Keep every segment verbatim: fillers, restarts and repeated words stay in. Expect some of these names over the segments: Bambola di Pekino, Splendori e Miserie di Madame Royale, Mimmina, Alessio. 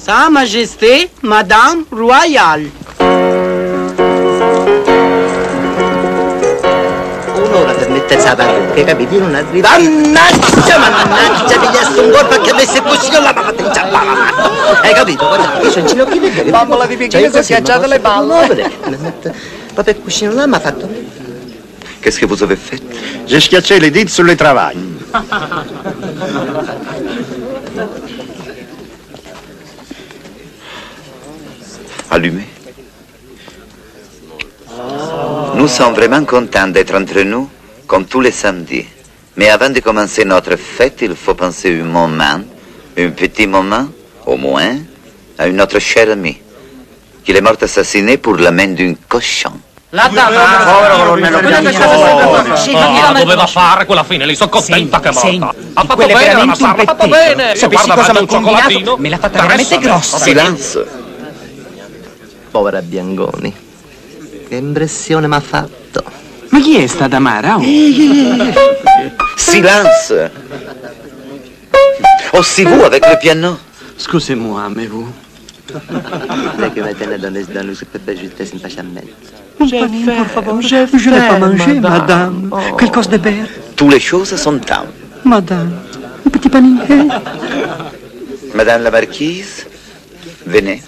Sa Majesté, Madame Royale. Un'ora per mettersi a parrucca, capito? Non arriva. Mannaggia, mannaggia, pigliasse un colpo che avesse così la papatricia alla mamma. Hai capito? Guarda, io sono in ginocchio perché... Bambola di picchino, si è schiacciata le palle. Papà il cuscino là mi ha fatto... Che schifoso che fai? Ci schiacciai le dita sulle travagne. Allumé. Nous sommes vraiment contents d'être entre nous, comme tous les samedis. Mais avant de commencer notre fête, il faut penser un moment, un petit moment, au moins, à notre chère amie, qui est morte assassinée pour la main d'un cochon. La dama! Povero colonnello Bianchini! Ma doveva fare quella fine, lei sono contenta che è morta! Ha fatto bene, ma ha fatto bene! Sapessi cosa mi ha combinato? Me l'ha fatta veramente grossa! Silenzio! Povera Bianconi! Che impressione mi ha fatto! Ma chi è sta Damara? Silenzio! O si vu avec le piano? Scusez-moi, amez-vous? Lei che va a tenere dans le super juste simpatiamente. Un panino, per favore. Je ne l'ai pas mangé, madame. Oh. Qualcosa de bere. Tutte le cose sono tante. Madame, un petit panino. Madame la marchise, venez.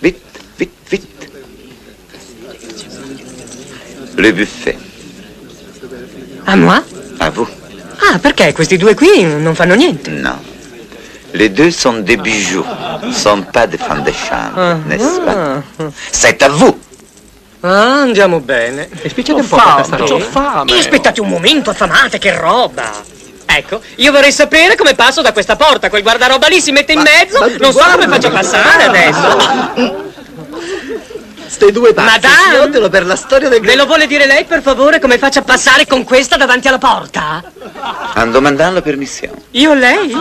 Vite, vite, vite. Le buffet. A moi? A vous. Ah, perché questi due qui non fanno niente? No. Les deux sont des bijoux, ne sont pas des femmes de chambre, ah, n'est-ce pas? Ah. C'est a vous! Ah, andiamo bene. Spiegate un po' fame, ho fame. E aspettate un momento, affamate, che roba! Ecco, io vorrei sapere come passo da questa porta. Quel guardaroba lì si mette in ma, mezzo, ma non so come faccio a passare adesso. Ste due pazzi, madame, per la storia del... Me lo vuole dire lei, per favore, come faccio a passare con questa davanti alla porta? Ando domandando la permissione. Io lei?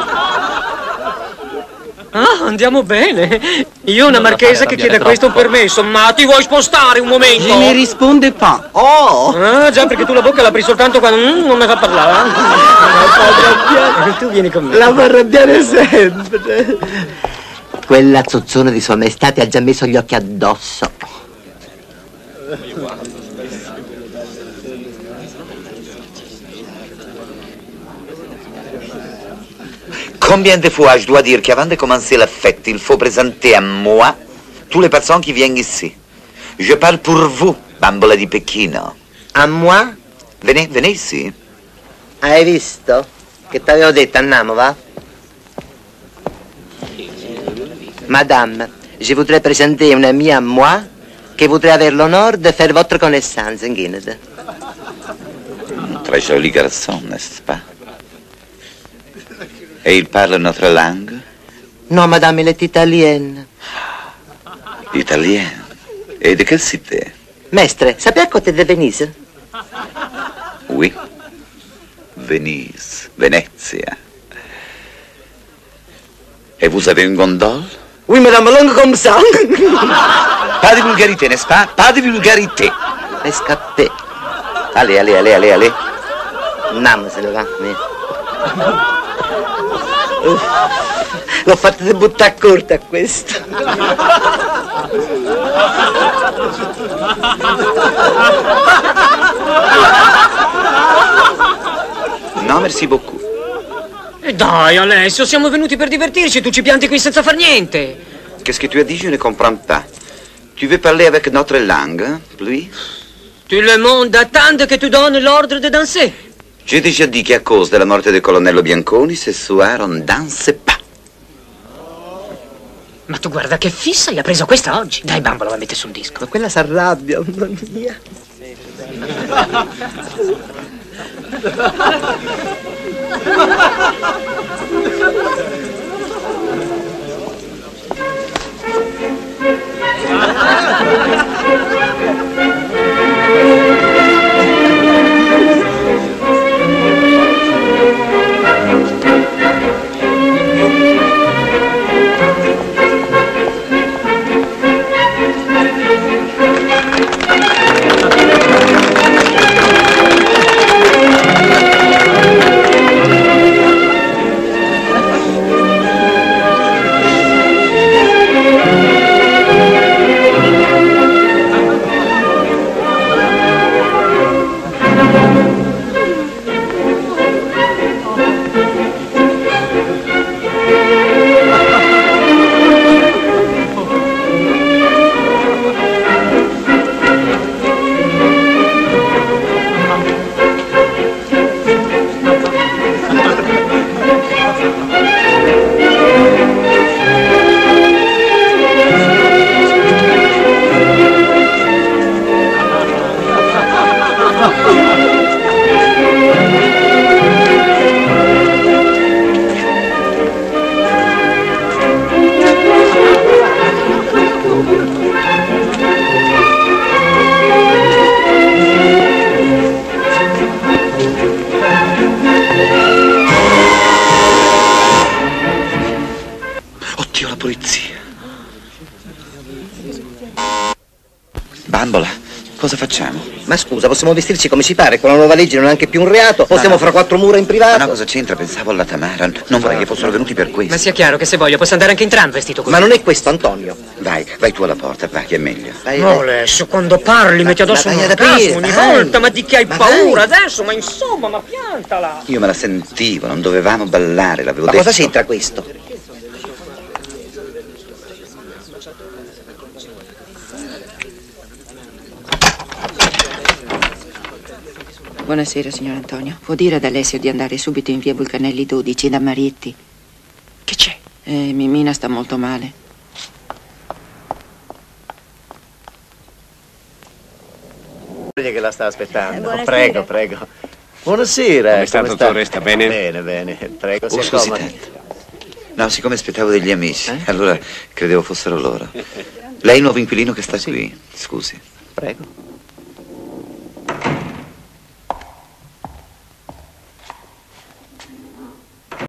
Ah, andiamo bene. Io ho una marchesa che chiede a questo un permesso. Ma ti vuoi spostare un momento? Non mi risponde pa. Oh! Ah, già, perché tu la bocca l'apri soltanto quando mm, non mi fa parlare. Ah, tu vieni con me. La fa arrabbiare sempre. Quella zozzona di sua maestà ha già messo gli occhi addosso. Combien de fois je dois dire qu'avant de commencer la fête, il faut présenter à moi toutes les personnes qui viennent ici. Je parle pour vous, bambola di Pechino. A moi? Venez, venez ici. Hai visto? Che t'avevo detto, andiamo, va? Madame, je voudrais présenter une amie à moi qui voudrait avoir l'honneur de faire votre connaissance en Guinée. Très joli garçon, n'est-ce pas? E il parla notre langue? No, madame, il est italien. Italien? E di che città? Mestre, sapeva che è di Venise? Oui. Venise, Venezia. E vous avez une gondole? Oui, madame, longue comme ça. Pas de vulgarité, n'est-ce pas? Pas de vulgarité. Escappé. Allez, allez, allez, allez, allez. Non, se ne va. L'ho fatta buttare corta a questo. No, merci beaucoup. E dai, Alessio, siamo venuti per divertirci, tu ci pianti qui senza far niente. Qu'est-ce que tu as dit, je ne comprends pas. Tu veux parler avec notre langue, lui? Tout le monde attend que tu donnes l'ordre de danser. J'ai déjà dit qu'à cause de la morte del colonnello Bianconi, ce soir on danse pas. Ma tu guarda che fissa, gli ha preso questa oggi. Dai, bambola, la mette sul disco. Ma quella s'arrabbia, mamma mia. Cosa facciamo? Ma scusa, possiamo vestirci come ci pare, con la nuova legge non è anche più un reato, possiamo no, no, fra quattro mura in privato. Ma no, cosa c'entra? Pensavo alla Tamara, non vorrei che fossero venuti per questo. Ma sia chiaro che se voglio posso andare anche in tram vestito così. Ma non è questo, Antonio. Vai, vai tu alla porta, vai, che è meglio. Vai, no, Alessio, quando parli ma, metti addosso un casco ogni vai. volta, ma di che hai ma paura vai. adesso? Ma insomma, ma piantala! Io me la sentivo, non dovevamo ballare, l'avevo detto. Ma cosa c'entra questo? Buonasera, signor Antonio. Può dire ad Alessio di andare subito in via Vulcanelli dodici, da Marietti. Che c'è? Eh, Mimmina sta molto male. Che la sta aspettando. Eh, prego, prego. Buonasera. Come, come sta? Tutto resta bene? Bene, bene. Prego, si accomodi. No, siccome aspettavo degli amici, eh? allora credevo fossero loro. Lei è il nuovo inquilino che sta sì. qui. Scusi. Prego.